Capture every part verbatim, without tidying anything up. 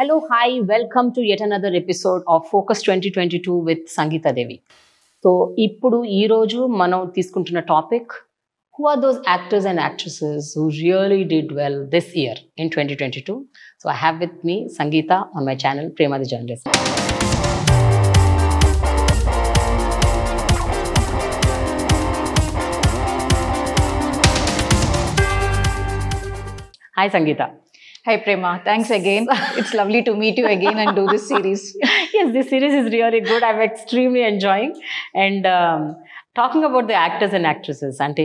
Hello, hi, welcome to yet another episode of Focus twenty twenty-two with Sangeetha Devi. So, ippudu ee roju manam teeskuntunna topic, who are those actors and actresses who really did well this year in twenty twenty-two? So, I have with me Sangeeta on my channel, Prema the Journalist. Hi Sangeeta. Hi Prema, thanks again. It's lovely to meet you again and do this series. Yes, this series is really good. I'm extremely enjoying. And um, talking about the actors and actresses, ante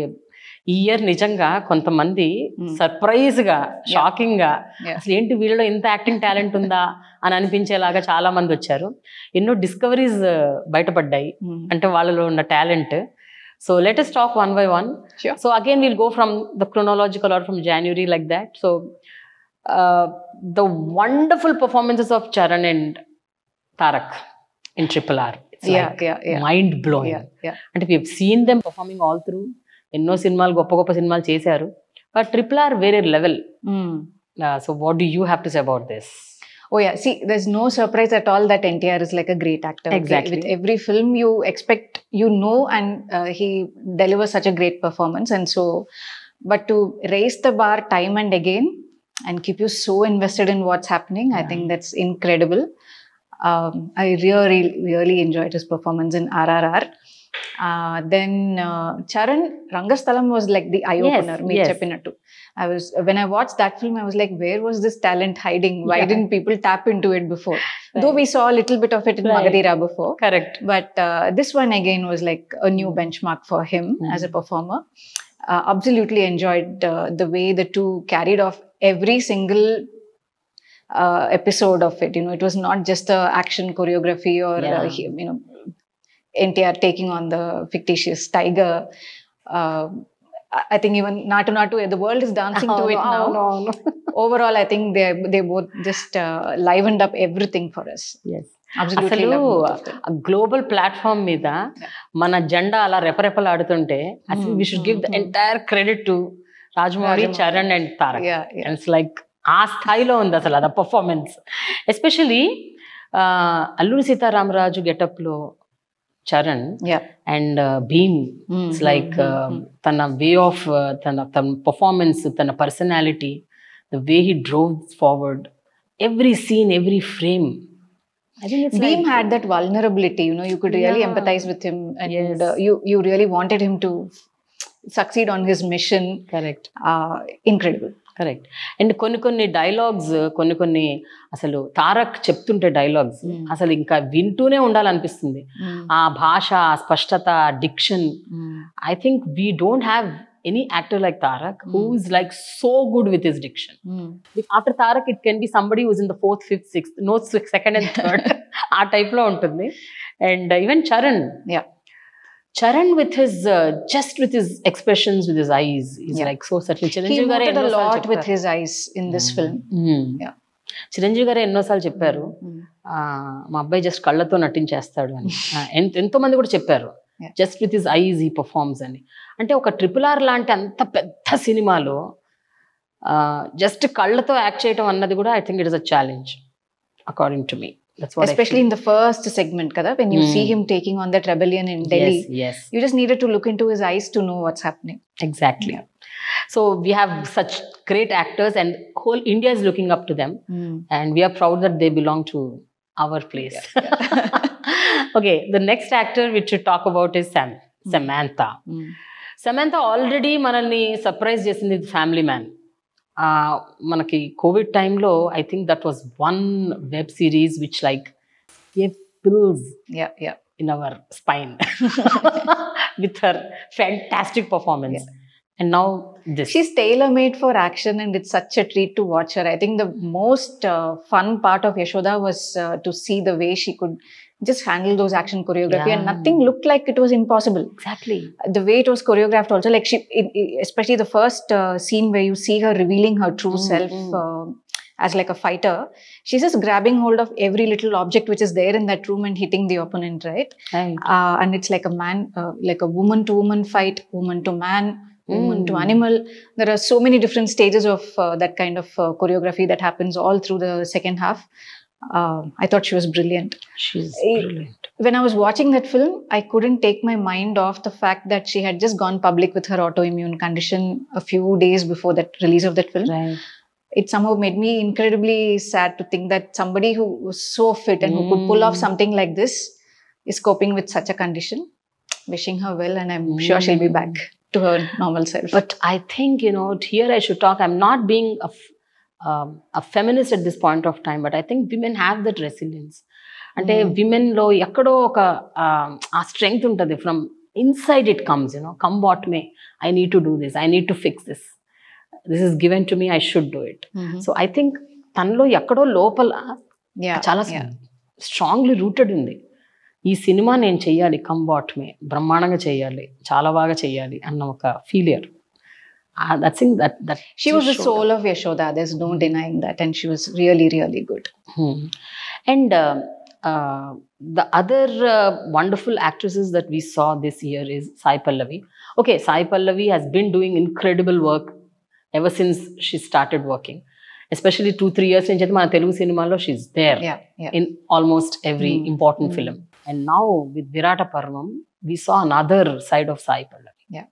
ee year nijanga kontamandi surprise ga, shocking ga, asli enti veelalo inta acting talent unda అని అనిపించేలాగా చాలా మంది వచ్చారు. ఎన్నో discoveries బయటపడ్డాయి అంటే వాళ్ళలో ఉన్న talent. So let us talk one by one. Sure. So again we'll go from the chronological or from January like that. So Uh, the wonderful performances of Charan and Tarak in R R R. It's yeah, like yeah, yeah. mind-blowing. Yeah, yeah. And we have seen them performing all through. Enno cinemalu, goppa goppa cinemalu chesaru. But R R R very level. Mm. Uh, so what do you have to say about this? Oh yeah, see, there's no surprise at all that N T R is like a great actor. Exactly. With every film you expect, you know, and uh, he delivers such a great performance. And so, but to raise the bar time and again, and keep you so invested in what's happening. Yeah. I think that's incredible. Um, I really, really enjoyed his performance in R R R. Uh, then uh, Charan, Rangasthalam was like the eye-opener. Yes, yes. I was, when I watched that film, I was like, where was this talent hiding? Why yeah. didn't people tap into it before? Right. Though we saw a little bit of it in right. Magadheera before. Correct. But uh, this one again was like a new benchmark for him mm. as a performer. Uh, absolutely enjoyed uh, the way the two carried off every single uh, episode of it. You know, it was not just a action choreography or yeah. uh, you know, N T R taking on the fictitious tiger. Uh, I think even Natu Natu, the world is dancing oh, to it no, now. No, no. Overall, I think they they both just uh, livened up everything for us. Yes. Absolutely. A global platform Mida, Mana Janda ala reparable Adunte. I think we should give the entire credit to Rajmohini, Charan, and Tarak. Yeah, yeah. And it's like our style on the performance. Especially uh, Alluri Sitaram Raju get up low Charan yeah. and uh, Beam. Mm, it's like mm, uh, mm. Tana way of uh, tana, tana performance, tana personality, the way he drove forward, every scene, every frame. I think it's Beam like, had that vulnerability, you know, you could really yeah. empathize with him and yes. uh, you, you really wanted him to succeed on his mission. Correct. Uh, incredible. Correct. And కొన్ని కొన్ని dialogues, కొన్ని కొన్ని అసలు తారక్ చెప్తుంటే dialogues, అసలు ఇంకా వింటూనే ఉండాలనిపిస్తుంది. ఆ భాష, ఆ స్పష్టత, diction. I think we don't have any actor like Tarak mm. who is like so good with his diction. Mm. After Tarak, it can be somebody who's in the fourth, fifth, sixth, no, second and third. Our type lo untundi. And uh, even Charan. Yeah. Charan with his, uh, just with his expressions, with his eyes. He's yeah. like so subtle. He noted a lot with his eyes in this mm. film. Mm. Yeah. Chiranjeevi garu enno saal chepparu. Ma abbai just kallato nattin chestadu ani. Entho mandi kuda chepparu. Just with his eyes he performs ani. అంటే ఒక triple R లాంటి అంత పెద్ద సినిమాలో just కళ్ళతో act చేయడం అన్నది కూడా I think it is a challenge according to me. That's what especially in the first segment, kada, when you mm. see him taking on that rebellion in Delhi, yes, yes. you just needed to look into his eyes to know what's happening. Exactly. Yeah. So we have mm. such great actors and whole India is looking up to them. Mm. And we are proud that they belong to our place. Yeah, yeah. Okay, the next actor we should talk about is Sam, mm. Samantha. Mm. Samantha already manalni surprised us in The Family Man. Uh, manaki COVID time lo, I think that was one web series which like gave pills yeah, yeah. in our spine with her fantastic performance. Yeah. And now this. She's tailor-made for action and it's such a treat to watch her. I think the most uh, fun part of Yashoda was uh, to see the way she could just handle those action choreography yeah. and nothing looked like it was impossible. Exactly. The way it was choreographed also, like she, it, it, especially the first uh, scene where you see her revealing her true mm-hmm. self uh, as like a fighter, she's just grabbing hold of every little object which is there in that room and hitting the opponent, right? Right. Uh, and it's like a man, uh, like a woman to woman fight, woman to man, woman to animal. There are so many different stages of uh, that kind of uh, choreography that happens all through the second half. Uh, I thought she was brilliant. She's brilliant. I, when I was watching that film, I couldn't take my mind off the fact that she had just gone public with her autoimmune condition a few days before that release of that film. Right. It somehow made me incredibly sad to think that somebody who was so fit and mm. who could pull off something like this is coping with such a condition. Wishing her well, and I'm mm. sure she'll be back to her normal self. But I think, you know, here I should talk. I'm not being a... Um, a feminist at this point of time, but I think women have that resilience. And mm. women lo ekkado oka aa strength untadi, from inside it comes, you know, come what may, I need to do this, I need to fix this. This is given to me, I should do it. Mm-hmm. So I think tanlo ekkado lopala chala strongly rooted undi. Ee cinema nen cheyali, come what may, brahmananga cheyali, chala baga cheyali anna oka failure. Ah, that thing, that, that she was the soul of Yashoda. There's no denying that, and she was really, really good. Hmm. And uh, uh, the other uh, wonderful actresses that we saw this year is Sai Pallavi. Okay, Sai Pallavi has been doing incredible work ever since she started working. Especially two, three years in Chetmana Telugu cinema lo, she's there yeah, yeah. in almost every mm. important mm. film. And now with Virata Parvam, we saw another side of Sai Pallavi. Yeah.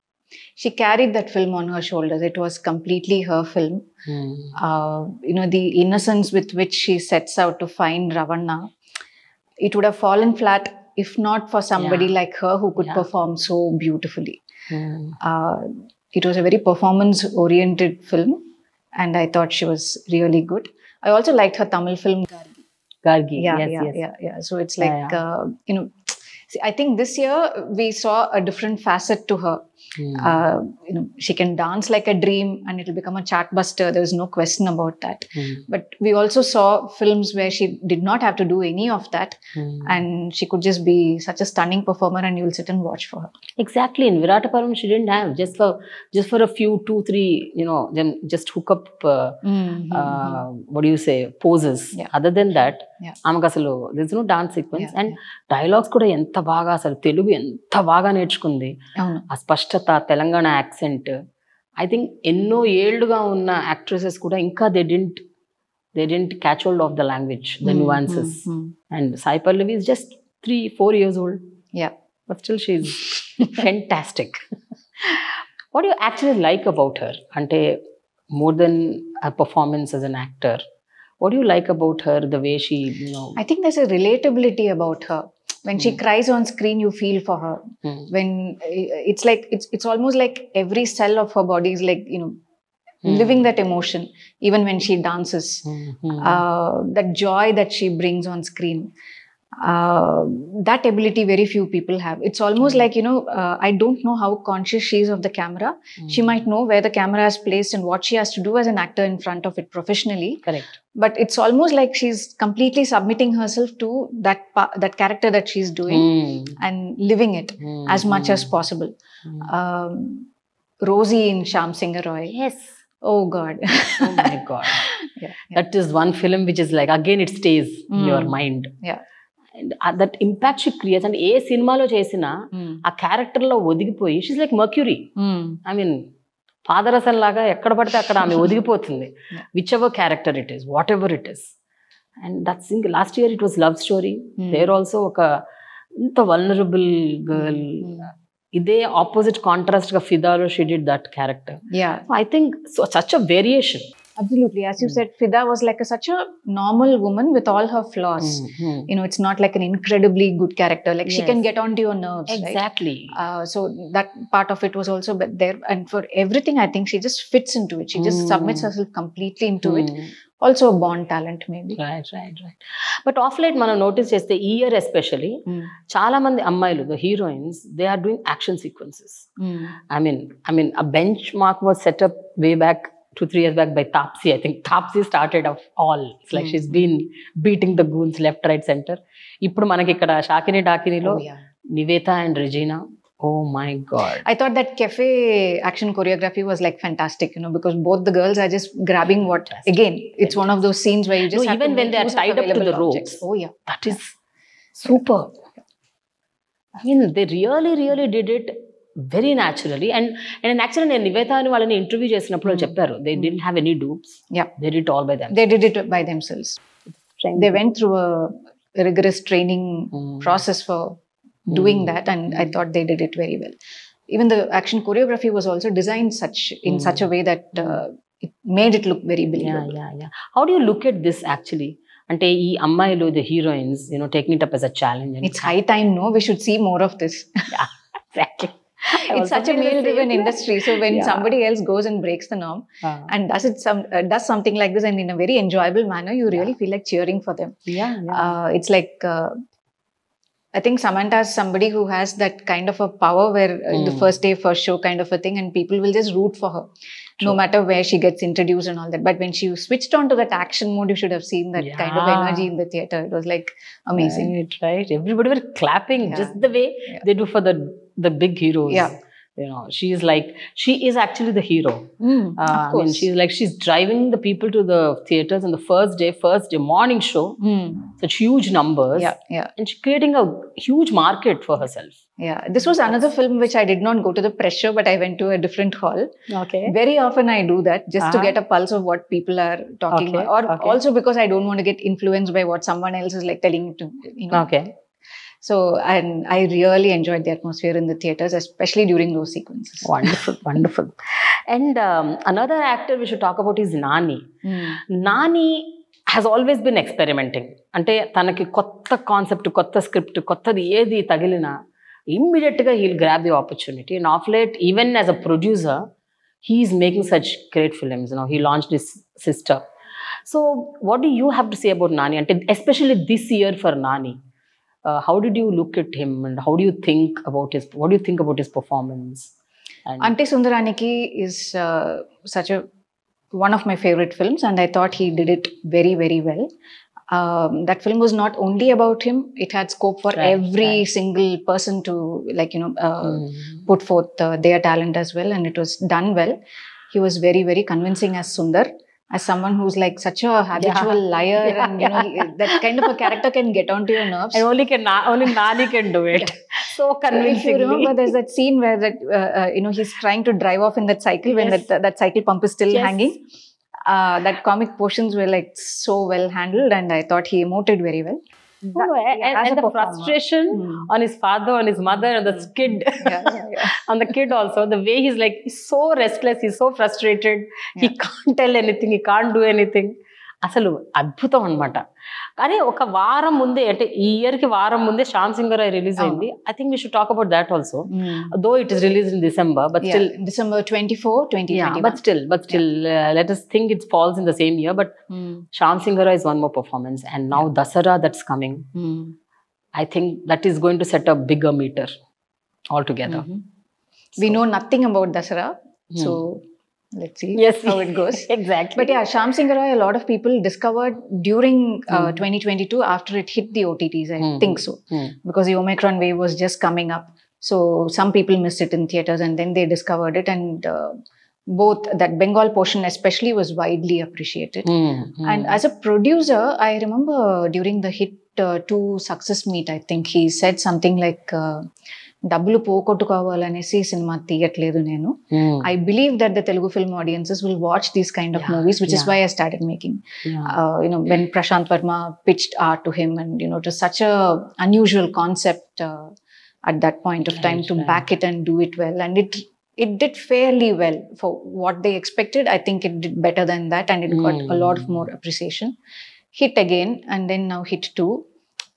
She carried that film on her shoulders. It was completely her film. Mm. Uh, you know, the innocence with which she sets out to find Ravana, it would have fallen flat if not for somebody yeah. like her who could yeah. perform so beautifully. Mm. Uh, it was a very performance-oriented film, and I thought she was really good. I also liked her Tamil film, Gargi. Gargi, yeah, yes, yeah, yes. Yeah, yeah. So it's like, yeah, yeah. Uh, you know, I think this year we saw a different facet to her. Mm. Uh, you know, she can dance like a dream and it'll become a chartbuster. There was no question about that. Mm. But we also saw films where she did not have to do any of that. Mm. And she could just be such a stunning performer, and you'll sit and watch for her. Exactly. In Virata Parvam, she didn't have. Just for just for a few, two, three, you know, then just hook up, uh, mm-hmm. uh, what do you say, poses. Yeah. Other than that, yeah. there's no dance sequence. Yeah. And yeah. dialogues kuda entha baga asalu Telugu entha baga nechukundi. Telangana accent. I think enno yelduga unna actresses kuda inka they didn't they didn't catch hold of the language, the mm, nuances. Mm, mm. And Sai Pallavi is just three, four years old. Yeah, but still she's fantastic. What do you actually like about her? Ante more than her performance as an actor, what do you like about her? The way she, you know. I think there's a relatability about her. When she mm. cries on screen, you feel for her. Mm. When it's like, it's it's almost like every cell of her body is like, you know, mm. living that emotion. Even when she dances, mm-hmm. uh, that joy that she brings on screen, uh, that ability very few people have. It's almost mm. like, you know, uh, I don't know how conscious she is of the camera. Mm. She might know where the camera is placed and what she has to do as an actor in front of it professionally. Correct. But it's almost like she's completely submitting herself to that that character that she's doing mm. and living it mm. as much mm. as possible. Mm. Um, Rosie in Shyam Singha Roy. Yes. Oh God. Oh my God. Yeah, yeah. That is one film which is like, again, it stays mm. in your mind. Yeah. And uh, that impact she creates, and a cinema lo chesina, a character lo odigipoi, she's like Mercury. Mm. I mean, Padarasan laga ekkada padte akkada ame odigipothundi, whichever character it is, whatever it is. And that's in last year it was Love Story. Mm. There also oka inta vulnerable girl. Mm. Ide opposite contrast ka Fida lo she did that character. Yeah. So I think so, such a variation. Absolutely. As you mm. said, Fida was like a, such a normal woman with all her flaws. Mm-hmm. You know, it's not like an incredibly good character. Like yes. she can get onto your nerves. Exactly. Right? Uh, so that part of it was also there. And for everything, I think she just fits into it. She mm. just submits herself completely into mm. it. Also a born talent maybe. Right, right, right. But off late, mana noticed yes, the year especially, mm. chala mandi ammayilu, the heroines, they are doing action sequences. Mm. I mean, I mean, a benchmark was set up way back Two, three years back by Tapsi. I think Tapsi started off all. It's like mm. she's been beating the goons left, right, center. Ippudu manaki ikkada Shakini Dakini lo Nivetha and Regina. Oh my God. I thought that cafe action choreography was like fantastic, you know, because both the girls are just grabbing what, again, it's one of those scenes where you just no, have even to when they are tied up to the ropes. Oh yeah. That is yeah. super. I mean, they really, really did it very naturally. And and actually, Nivetha interview they didn't have any dupes. Yeah, they did it all by themselves. They did it by themselves. They went through a rigorous training mm. process for doing mm. that, and I thought they did it very well. Even the action choreography was also designed such in mm. such a way that uh, it made it look very believable. Yeah, yeah, yeah. How do you look at this actually? Ante ee ammayilo the heroines, you know, taking it up as a challenge. And it's high time, no? We should see more of this. Yeah, exactly. It's such a male-driven industry, so when yeah. somebody else goes and breaks the norm uh-huh. and does it some uh, does something like this and in a very enjoyable manner, you really yeah. feel like cheering for them. Yeah, yeah. Uh, it's like uh, I think Samantha is somebody who has that kind of a power where uh, mm. the first day, first show kind of a thing, and people will just root for her, sure. no matter where she gets introduced and all that. But when she switched on to that action mode, you should have seen that yeah. kind of energy in the theatre. It was like amazing. Right, right. Everybody were clapping yeah. just the way yeah. they do for the the big heroes. Yeah. You know, she is like, she is actually the hero. Mm, uh, of course. I mean, she's like, she's driving the people to the theatres on the first day, first day morning show. Mm. Such huge numbers. Yeah, yeah. And she's creating a huge market for herself. Yeah. This was another film which I did not go to the press show, but I went to a different hall. Okay. Very often I do that just uh-huh. to get a pulse of what people are talking okay. about. Or okay. also because I don't want to get influenced by what someone else is like telling you to, you know. Okay. So, and I really enjoyed the atmosphere in the theatres, especially during those sequences. Wonderful, wonderful. And um, another actor we should talk about is Nani. Mm. Nani has always been experimenting. Ante, tanaki kotta concept, kotta script, kotta yedi tagilina, immediately he'll grab the opportunity. And off late, even as a producer, he's making such great films. You know, he launched his sister. So, what do you have to say about Nani? Ante, especially this year for Nani. Uh, how did you look at him and how do you think about his, what do you think about his performance? And Ante Sundaraniki is uh, such a, one of my favorite films, and I thought he did it very, very well. Um, that film was not only about him, it had scope for right, every right. single person to like, you know, uh, mm. put forth uh, their talent as well, and it was done well. He was very, very convincing as Sundar. As someone who's like such a habitual yeah. liar yeah, and you know yeah. he, that kind of a character can get onto your nerves. And only can only Nani can do it. So convincingly. If you remember, there's that scene where that uh, uh, you know he's trying to drive off in that cycle yes. when that uh, that cycle pump is still yes. hanging. Uh, that comic portions were like so well handled, and I thought he emoted very well. That, oh, and, yeah, and the performer. Frustration mm. on his father, on his mother, on the kid, yeah, yeah, yeah. on the kid also. The way he's like, he's so restless, he's so frustrated, yeah. he can't tell anything, he can't do anything. Asalu, adbhutam anamata. Kani oka varam munde, ante ee year ki varam munde Shyam Singha Roy release ayindi. I think we should talk about that also. Mm. Though it is released in December, but yeah. still December twenty-four, twenty twenty-one. Yeah, but still, but still, yeah. uh, let us think it falls in the same year. But mm. Shyam Singha Roy is one more performance, and now yeah. Dasara that's coming. Mm. I think that is going to set a bigger meter altogether. Mm-hmm. so. We know nothing about Dasara, mm. so. Let's see yes. how it goes. Exactly. But yeah, Shyam Singha Roy, a lot of people discovered during uh, mm. twenty twenty-two after it hit the O T Ts, I mm. think so. Mm. Because the Omicron wave was just coming up. So some people missed it in theatres and then they discovered it. And uh, both that Bengal portion especially was widely appreciated. Mm. Mm. And as a producer, I remember during the Hit uh, two success meet, I think he said something like... Uh, Mm. I believe that the Telugu film audiences will watch these kind of yeah, movies, which yeah. is why I started making. Yeah. Uh, you know, when Prashant Verma pitched art to him, and you know, it was such a unusual concept uh, at that point of time right, to right. back it and do it well, and it it did fairly well for what they expected. I think it did better than that, and it mm. got a lot of more appreciation. Hit again, and then now Hit two.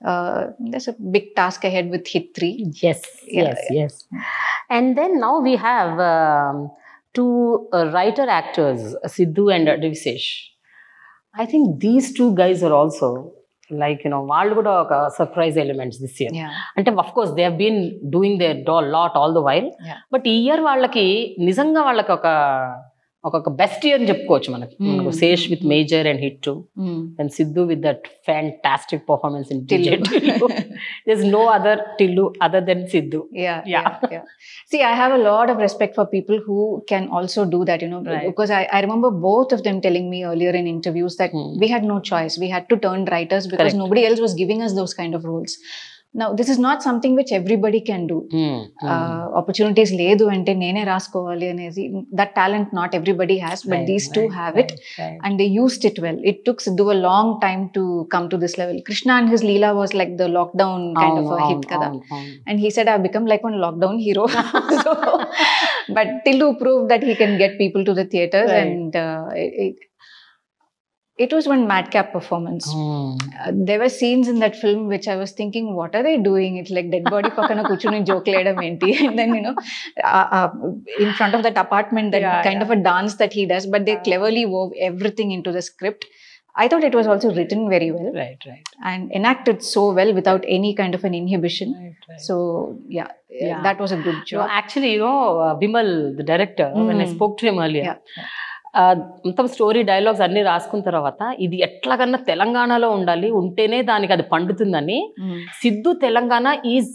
Uh, there's a big task ahead with Hit three. Yes, yeah. yes, yes. And then now we have um, two uh, writer-actors, Siddhu and Deviseesh. I think these two guys are also like, you know, uh, surprise elements this year. Yeah. And of course, they have been doing their lot all the while. Yeah. But this year, they nizanga a best year in Japcoach. Sesh with Major and Hit two. Mm. And Siddhu with that fantastic performance in D J Tillu. There's no other Tillu other than Siddhu. Yeah, yeah. yeah, yeah. See, I have a lot of respect for people who can also do that, you know, right. because I, I remember both of them telling me earlier in interviews that mm. we had no choice. We had to turn writers because Correct. Nobody else was giving us those kind of roles. Now, this is not something which everybody can do. Mm, mm. Uh, opportunities ledu ante nene raskovali anezi, that talent not everybody has, but right, these two right, have right, it right. and they used it well. It took Siddhu a long time to come to this level. Krishna and his Leela was like the lockdown kind oh, of a oh, hit oh, kada. Oh, oh. And he said, I've become like one lockdown hero. So, but Tillu proved that he can get people to the theatres right. and uh, it, It was one madcap performance. Mm. Uh, there were scenes in that film which I was thinking, what are they doing? It's like dead body pakana kuchuni joke ledam enti. And then, you know, uh, uh, in front of that apartment, that yeah, kind yeah. of a dance that he does. But they yeah. cleverly wove everything into the script. I thought it was also written very well. Right, right. And enacted so well without any kind of an inhibition. Right, right. So, yeah, yeah, that was a good job. No, actually, you know, uh, Bimal, the director, mm. when I spoke to him earlier, yeah. Yeah. మొత్తం story dialogues అన్ని రాసుకున్న తర్వాత ఇది ఎట్లాగన్నా తెలంగాణలో ఉండాలి, ఉంటేనే దానికి అది పండుతుందని Siddhu Telangana is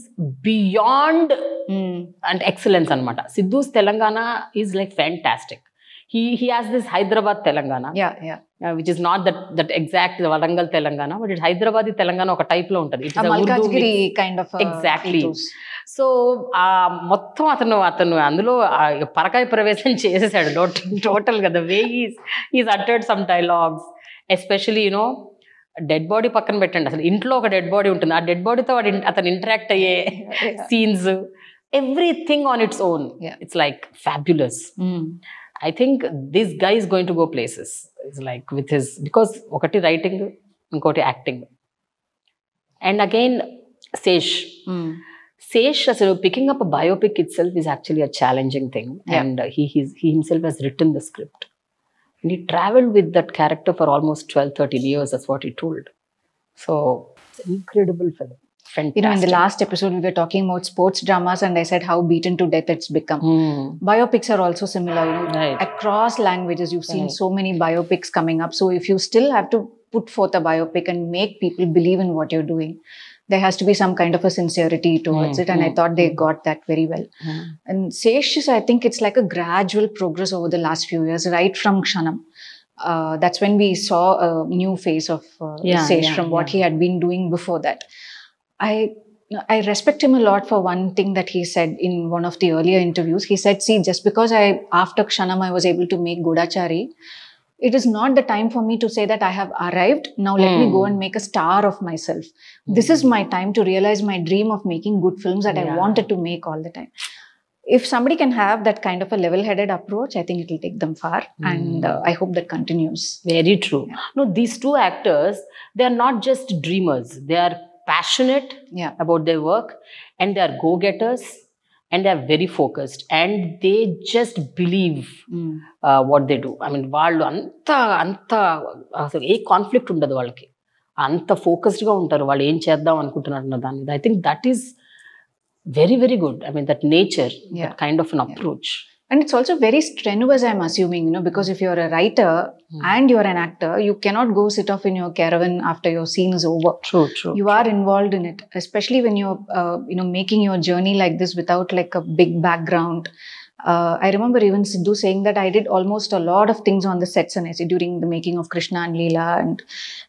beyond and excellence అనమాట. Siddhu's Telangana is like fantastic. He he has this Hyderabad Telangana which is not that that exact Warangal Telangana, but it Hyderabad Telangana ఒక టైప్ లో ఉంటుంది. ఎగ్జాక్ట్లీ. సో ఆ మొత్తం అతను అతను అందులో పరకాయ ప్రవేశం చేసేసాడు టోటల్ గా. The way he's uttered some dialogues, especially you know dead body పక్కన పెట్టండి, అసలు ఇంట్లో ఒక డెడ్ బాడీ ఉంటుంది, ఆ డెడ్ బాడీతో అతను ఇంటరాక్ట్ అయ్యే scenes, everything on its own. It's like fabulous. I think this guy is going to go places. It's like with his, because ఒకటి రైటింగ్, ఇంకోటి acting, and again Sesh. Sesh, so picking up a biopic itself is actually a challenging thing, yeah. and uh, he he's, he himself has written the script, and he travelled with that character for almost twelve, thirteen years. That's what he told. So, it's an incredible film. Fantastic. You know, in the last episode, we were talking about sports dramas, and I said how beaten to death it's become. Mm. Biopics are also similar. You know, right. Across languages, you've seen right. so many biopics coming up. So, if you still have to put forth a biopic and make people believe in what you're doing, there has to be some kind of a sincerity towards mm, it, and mm, I thought they mm. got that very well. Mm. And Sesh, I think it's like a gradual progress over the last few years, right from Kshanam. Uh, that's when we saw a new face of uh, yeah, Sesh yeah, from what yeah. he had been doing before that. I, I respect him a lot for one thing that he said in one of the earlier interviews. He said, see, just because I after Kshanam I was able to make Godachari, it is not the time for me to say that I have arrived. Now let mm. me go and make a star of myself. Mm. This is my time to realize my dream of making good films that yeah. I wanted to make all the time. If somebody can have that kind of a level-headed approach, I think it will take them far. Mm. And uh, I hope that continues. Very true. Yeah. No, these two actors, they are not just dreamers. They are passionate yeah. about their work, and they are go-getters. And they are very focused, and they just believe mm. uh, what they do. I mean, vallu anta anta asalu ee conflict undadu vallaki. Anta focused ga untaru vallu em cheddam anukuntunnaru dani. I think that is very very good. I mean, that nature, yeah. that kind of an approach. Yeah. And it's also very strenuous, I'm assuming, you know, because if you're a writer mm. and you're an actor, you cannot go sit off in your caravan after your scene is over. True, true. You are involved in it, especially when you're, uh, you know, making your journey like this without like a big background. Uh, I remember even Siddhu saying that I did almost a lot of things on the sets and I say during the making of Krishna and Leela. And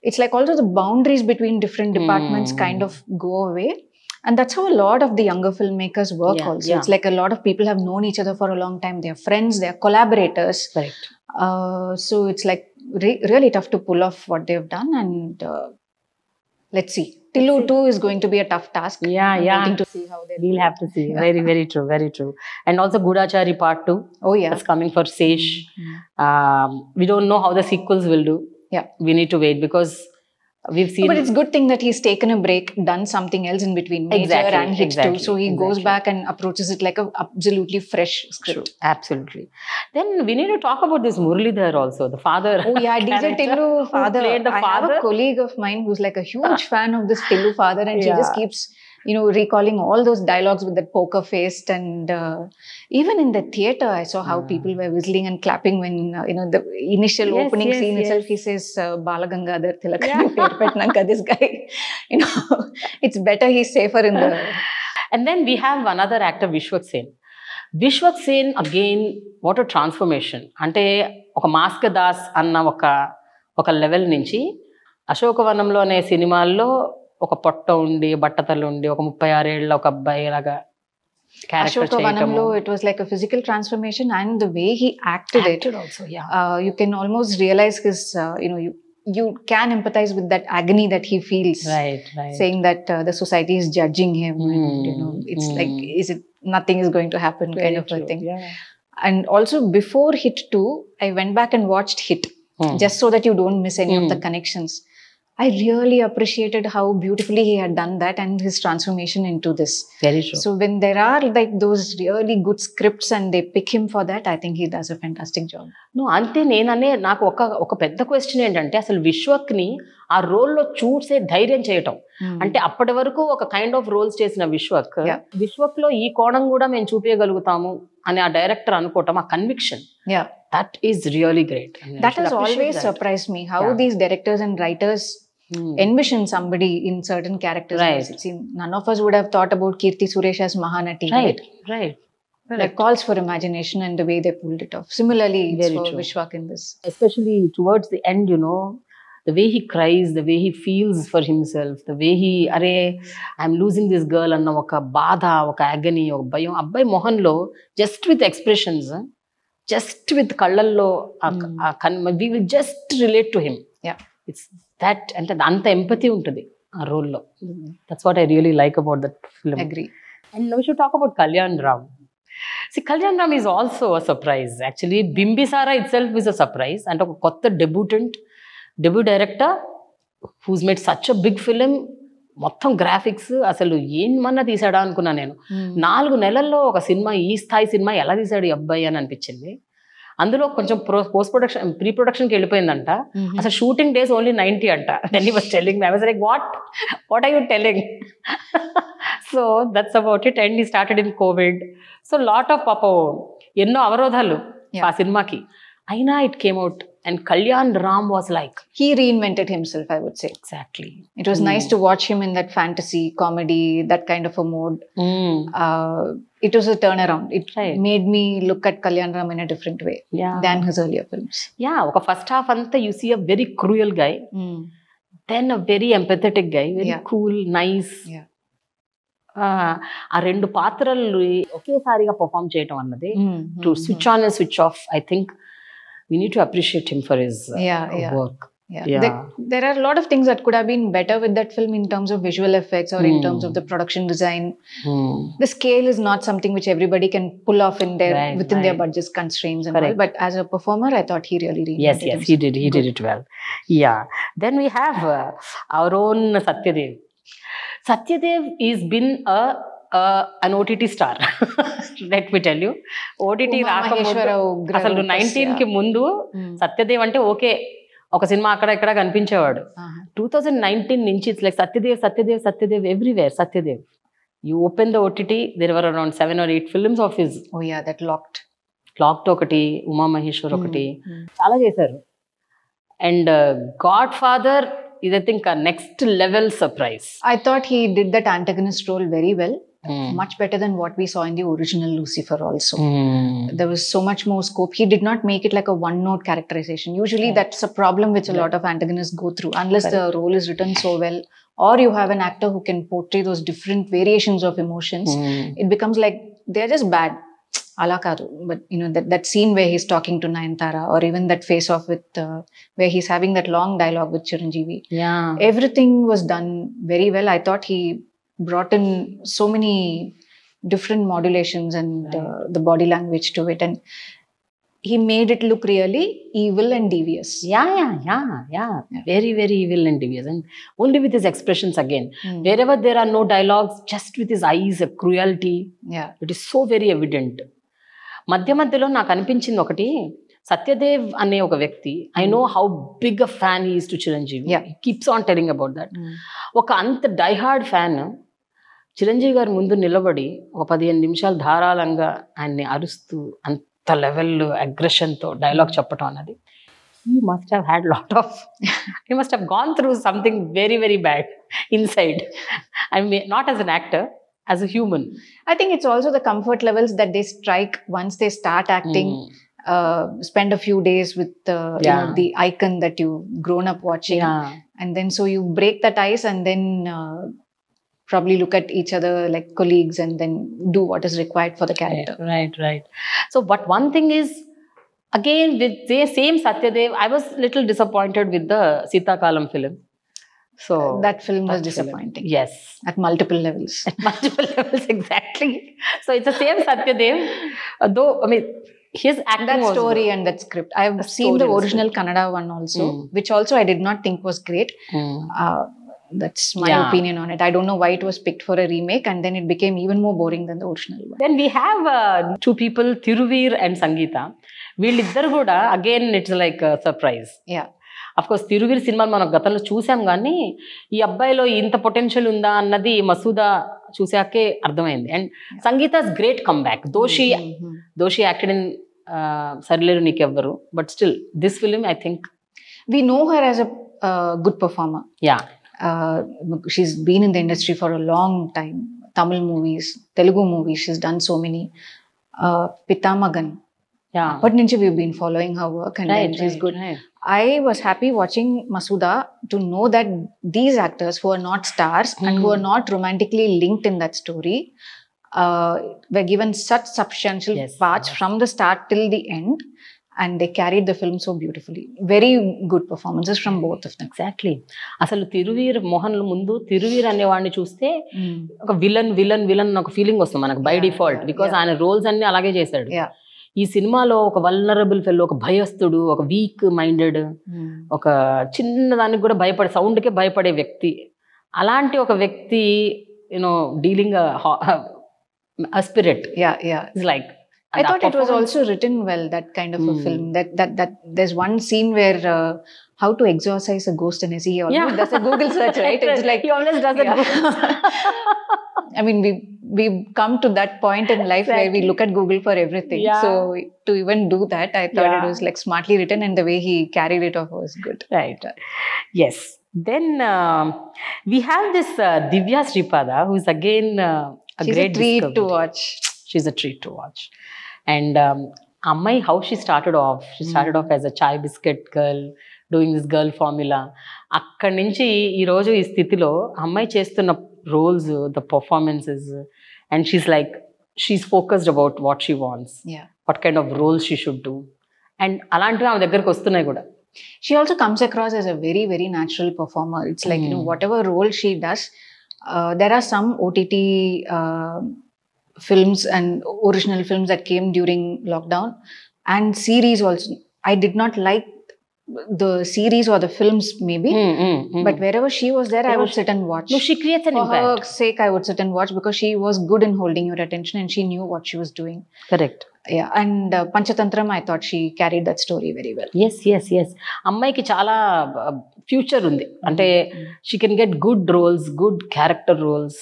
it's like also the boundaries between different departments mm. kind of go away. And that's how a lot of the younger filmmakers work yeah, also. Yeah. It's like a lot of people have known each other for a long time. They're friends, they're collaborators. Correct. Uh, so it's like re really tough to pull off what they've done, and uh, let's see. Tillu too is going to be a tough task. Yeah, I'm yeah. to see how we'll do. Have to see. Yeah. Very, very true, very true. And also Gudachari part two. Oh yeah. That's coming for Sesh. Mm-hmm. um, we don't know how the sequels will do. Yeah. We need to wait because we've seen. Oh, but it's a good thing that he's taken a break, done something else in between. Major exactly, and Hit exactly, two. So he exactly. goes back and approaches it like an absolutely fresh script. True. Absolutely. Then we need to talk about this Muralidhar also, the father. Oh yeah, D J Tillu father. Played the I father. Have a colleague of mine who's like a huge fan of this Tillu father, and yeah. she just keeps, you know, recalling all those dialogues with that poker face. And uh, even in the theatre, I saw how yeah. people were whistling and clapping when, uh, you know, the initial yes, opening yes, scene yes. itself, he says, uh, Balagangadhar Tilak, yeah. this guy, you know, it's better he's safer in the... And then we have another actor, Vishwak Sen. Vishwak Sen, again, what a transformation. Ante, oka Maska Das anna oka level nunchi, Ashokavanamlo ane cinema lo, ఒక పొట్ట ఉండి బట్టతలు ఉండి ఒక ముప్పై ఆరు ఏళ్ళ ఒక అబ్బాయి లాగా Ashoka it was like a physical transformation, and the way he acted, acted it also, yeah. Uh, you can almost realize his, uh, you know, you, you can empathize with that agony that he feels. Right, right. Saying that uh, the society is judging him, mm. and, you know, it's mm. like, is it nothing is going to happen, Very kind of true. a thing. Yeah. And also before Hit two, I went back and watched Hit, mm. just so that you don't miss any mm. of the connections. I really appreciated how beautifully he had done that and his transformation into this. Very true. So when there are like those really good scripts and they pick him for that, I think he does a fantastic job. No, ante nenane naaku oka oka pedda question entante asalu Vishwak ni aa role lo choose dhairyam cheyatam. Ante appadi varaku oka kind of roles chesina Vishwak. Vishwak lo ee koodam kuda mem chupeyagalugutamu ani aa director anukotam aa conviction. Yeah. That is really great. That has always surprised me how these directors and writers Hmm. envision somebody in certain characters. Right. See, none of us would have thought about Kirti Suresh as Mahanati. Right, right. That right. calls for imagination and the way they pulled it off. Similarly, Very it's for Vishwak in this. Especially towards the end, you know, the way he cries, the way he feels for himself, the way he, Arey, I'm losing this girl, and oka badha, oka agony, oka bayam. Abbai Mohanlo, just with expressions, huh? just with kallallo, hmm. we will just relate to him. Yeah. It's that and that empathy untadi aa role lo. That's what I really like about that film. Agree. And now we should talk about Kalyan Ram. See, Kalyan Ram is also a surprise. Actually, Bimbisara itself is a surprise. And a kotta debutant, debut director who's made such a big film. Motham graphics asalu en manna teesada anukunna nenu. Nalugu nelallo oka cinema ee sthayi cinema ela teesadu abbayi ani anipichindi. అందులో కొంచెం post production pre ప్రొడక్షన్కి వెళ్ళిపోయిందంట అసలు shooting days only ninety అంట then he was telling I was like what what are you telling so that's about it and he started in Covid so lot of పాప ఎన్నో అవరోధాలు ఆ సినిమాకి అయినా it came out and Kalyan Ram was like he reinvented himself, I would say. Exactly. It was mm. nice to watch him in that fantasy comedy, that kind of a mode. Mm. Uh, it was a turnaround. It right. made me look at Kalyan Ram in a different way yeah. than his earlier films. Yeah. Okay. First half, Anta, you see a very cruel guy, mm. then a very empathetic guy, very yeah. cool, nice. Yeah. Ah, uh, rendu paatralu okay sariga perform cheyatam annade to switch on and switch off. I think. We need to appreciate him for his uh, yeah, yeah. work. Yeah. Yeah. The, there are a lot of things that could have been better with that film in terms of visual effects or mm. in terms of the production design. Mm. The scale is not something which everybody can pull off in their right, within right. their budget constraints and all. But as a performer, I thought he really really yes, yes, himself. he did. He Good. did it well. Yeah. Then we have uh, our own Satyadev. Satyadev has been a Uh, an O T T star. Let me tell you. O T T Raka Mundu. Asalu nineteen ki mundu Satyadev ante okay. Oka cinema akkada ikkada ganpinchevadu. twenty nineteen nunchi it's like Satyadev, Satyadev, Satyadev everywhere. Satyadev. You open the O T T, there were around seven or eight films of his. Oh yeah, that locked. Locked okati, Uma Maheshwar okati. Chala chesaru. And uh, Godfather. Is I think a next level surprise. I thought he did that antagonist role very well. Mm. Much better than what we saw in the original Lucifer also. Mm. There was so much more scope. He did not make it like a one-note characterization. Usually yeah. that's a problem which a yeah. lot of antagonists go through. Unless Correct. the role is written so well or you have an actor who can portray those different variations of emotions. Mm. It becomes like they're just bad. But you know, that, that scene where he's talking to Nayantara or even that face-off with, uh, where he's having that long dialogue with Chiranjeevi. Yeah. Everything was done very well. I thought he brought in so many different modulations and right. uh, the body language to it. And he made it look really evil and devious. Yeah, yeah, yeah, yeah. yeah. Very, very evil and devious. And only with his expressions again. Mm. Wherever there are no dialogues, just with his eyes, a cruelty. Yeah. It is so very evident. మధ్య మధ్యలో నాకు అనిపించింది ఒకటి సత్యదేవ్ అనే ఒక వ్యక్తి I know how big a fan he is to Chiranjeevi keeps on telling about that ఒక అంత డైహార్డ్ ఫ్యాన్ చిరంజీవి గారి ముందు నిలబడి ఒక పదిహేను నిమిషాలు ధారాళంగా ఆయన్ని అరుస్తూ అంత లెవెల్ అగ్రెషన్తో డైలాగ్ చెప్పటం అన్నది he must have had lot of he must have gone through something very very bad inside. I mean, not as an actor, as a human. I think it's also the comfort levels that they strike once they start acting, mm. uh, spend a few days with uh, yeah. you know, the icon that you've grown up watching. Yeah. And then so you break that ice and then uh, probably look at each other like colleagues and then do what is required for the character. Right, right, right. So but one thing is, again with the same Satyadev, I was little disappointed with the Sita Kalam film. So that film was disappointing. Yes. At multiple levels. At multiple levels, exactly. So it's the same Satyadev. Though, I mean, his acting that was story good. And that script. I've that seen the original Kannada one also, mm. which also I did not think was great. Mm. Uh, that's my yeah. opinion on it. I don't know why it was picked for a remake and then it became even more boring than the original one. Then we have uh, two people, Thiruvir and Sangeeta. We'll again, it's like a surprise. Yeah. Of course, Thiruvir cinema manaku gatanlo chusam gaani ee abbayilo inta potential unda annadi Masuda chusake ardhamaindi. And Sangeeta's great comeback. Though she mm-hmm. though she acted in uh, Sarileru Neeku Evvaru, but still this film I think we know her as a uh, good performer. Yeah. Uh, she's been in the industry for a long time. Tamil movies, Telugu movies, she's done so many. Uh, Pitamagan. Yeah. But Ninja, we've been following her work and right, then she's right, good. Right. I was happy watching Masuda to know that these actors who are not stars mm. and who are not romantically linked in that story uh, were given such substantial yes, parts yes. from the start till the end, and they carried the film so beautifully. Very good performances from both of them. Exactly. Asalu Thiruvir Mohan Mundu, Thiruvir and Nevani Chuste, villain, villain, villain, feeling was by yeah, default yeah, because yeah. roles and Alage Jesad. Yeah. ఈ సినిమాలో ఒక vulnerable fellow, ఒక భయస్థుడు, ఒక week minded, ఒక చిన్నదానికి కూడా భయపడే, సౌండ్కే భయపడే వ్యక్తి, అలాంటి ఒక వ్యక్తి you know dealing aspirate is like I thought it was also written well, that kind of mm. a film. That that that there's one scene where uh, how to exorcise a ghost in S E always yeah. does a Google search, right? It's like he always does yeah. it. I mean, we we come to that point in life exactly. where we look at Google for everything. Yeah. So to even do that, I thought yeah. it was like smartly written, and the way he carried it off was good. Right. Yes. Then um, we have this uh, Divya Sripada, who's again uh, a She's great a treat discovery. to watch. She's a treat to watch. And um, Ammai, how she started off, she started mm. off as a chai biscuit girl, doing this girl formula. Akkad nunchi ee roju ee sthitilo Ammai chestunna roles, the performances, and she's like, she's focused about what she wants, yeah. what kind of roles she should do. And alantu ame daggariki vastunnai kuda. She also comes across as a very, very natural performer. It's like, mm. you know, whatever role she does, uh, there are some O T T uh, films and original films that came during lockdown and series also. I did not like the series or the films maybe, mm, mm, mm. but wherever she was there, yeah, I would she, sit and watch. No, she creates an impact. For her sake, I would sit and watch because she was good in holding your attention and she knew what she was doing. Correct. Yeah, and uh, Panchatantram, I thought she carried that story very well. Yes, yes, yes. Ammai ki chala future undi. Ante she can get good roles, good character roles.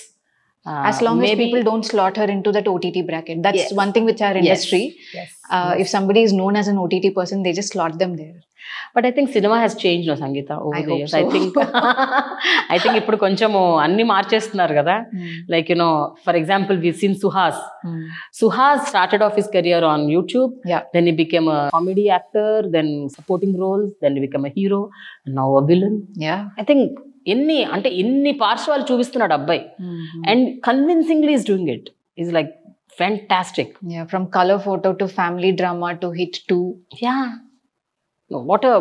Uh, as long maybe, as people don't slot her into that O T T bracket. That's yes. one thing with our industry. Yes. Yes. Uh, yes. If somebody is known as an O T T person, they just slot them there. But I think cinema has changed, no, Sangeeta, over I the years. So. I think I think ippudu konchamo anni marchestunnaru kada. Like, you know, for example, we've seen Suhas. Mm. Suhas started off his career on YouTube. Yeah. Then he became a comedy actor, then supporting roles, then he became a hero, and now a villain. Yeah. I think Inni ante inni parshvalu chupistunadu abbai, and convincingly is doing it. Is like fantastic. Yeah, from color photo to family drama to Hit two. Yeah. No, what a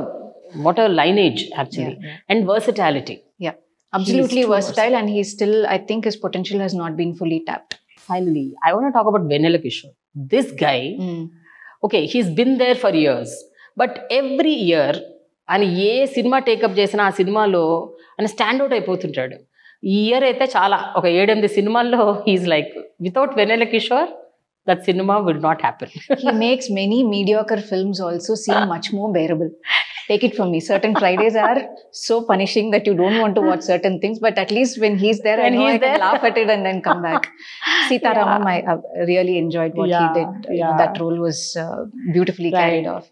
what a lineage actually, yeah, yeah. and versatility. Yeah, absolutely versatile, versatile, and he's still, I think his potential has not been fully tapped. Finally, I want to talk about Venela Kishore. This guy, mm. okay, he's been there for years, but every year, and ye cinema take up jesina aa cinema lo. And stand out ayipothuntaadu. Ee year aithe chaala oka seven eight cinemallo he is like, without Venela Kishore that cinema will not happen. He makes many mediocre films also seem much more bearable. Take it from me, certain Fridays are so punishing that you don't want to watch certain things, but at least when he's there, when I know I can laugh at it and then come back. Sitaramam, yeah. I uh, really enjoyed what yeah, he did. Yeah. You know, that role was uh, beautifully right. carried off.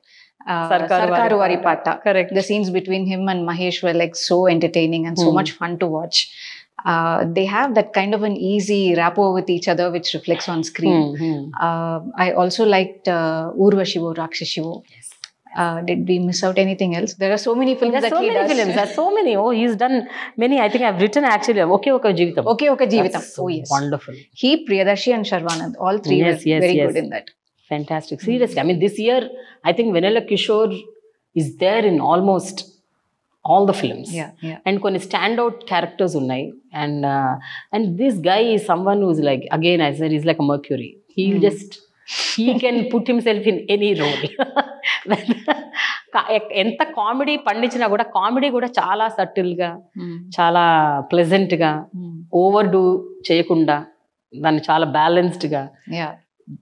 Uh, Sarkaru Sarkaru Varipata. Correct. The scenes between him and Mahesh were like so entertaining and so mm. much fun to watch. Uh, they have that kind of an easy rapport with each other which reflects on screen. Mm-hmm. uh, I also liked uh, Urvashivo Rakshashivo. Yes. Uh, did we miss out anything else? There are so many films that so he many does. Films. There are so many. Oh, he's done many. I think I've written actually. Okay, okay, Jeevitam. Okay, okay, Jeevitam. So oh, yes. Wonderful. He, Priyadashi and Sharvanand, all three yes, were yes, very yes. good in that. Fantastic. Seriously. I mean, this year, I think Venela Kishore is there in almost all the films. Yeah, yeah. And konni standout characters unnai. And, uh, and this guy is someone who's like, again, I said, he's like a mercury. He'll mm. just... He can put himself in any role. Enta comedy pandichina kuda comedy kuda chala subtle ga, chala pleasant ga, overdo cheyakunda, dan chala balanced ga. Yeah,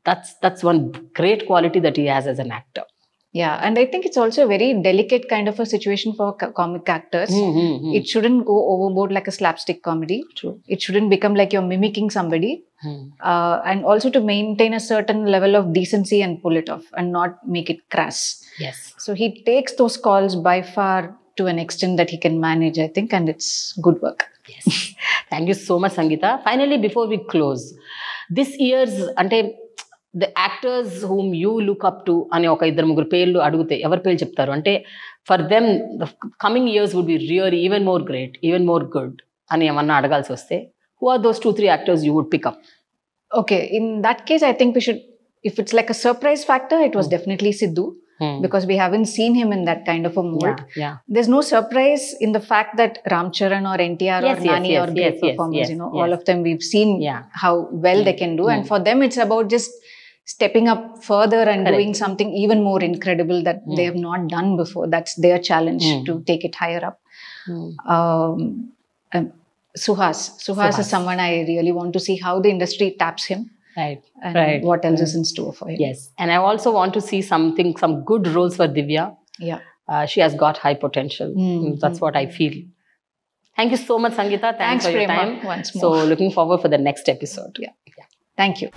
that's that's one great quality that he has as an actor. Yeah, and I think it's also a very delicate kind of a situation for comic actors. Mm-hmm. It shouldn't go overboard like a slapstick comedy. True. It shouldn't become like you're mimicking somebody. Mm. Uh, and also to maintain a certain level of decency and pull it off and not make it crass. Yes. So he takes those calls by far to an extent that he can manage, I think, and it's good work. Yes. Thank you so much, Sangeeta. Finally, before we close, this year's... Ante, the actors whom you look up to, for them, the coming years would be really even more great, even more good. Who are those two, three actors you would pick up? Okay, in that case, I think we should, if it's like a surprise factor, it was mm. definitely Siddhu. Mm. Because we haven't seen him in that kind of a mold. Yeah, yeah. There's no surprise in the fact that Ram Charan or N T R yes, or yes, Nani yes, or great yes, performers, yes, you know, yes. all of them we've seen yeah. how well mm. they can do. Mm. And for them, it's about just stepping up further and Correct. Doing something even more incredible that mm. they have not done before. That's their challenge mm. to take it higher up. Mm. Um, um, Suhas. Suhas. Suhas is someone I really want to see how the industry taps him. Right. And right. what else right. is in store for him. Yes. And I also want to see something, some good roles for Divya. Yeah. Uh, she has got high potential. Mm. That's mm. what I feel. Thank you so much, Sangeeta. Thanks, Thanks for Prema. Your time. Once more. So looking forward for the next episode. Yeah. yeah. Thank you.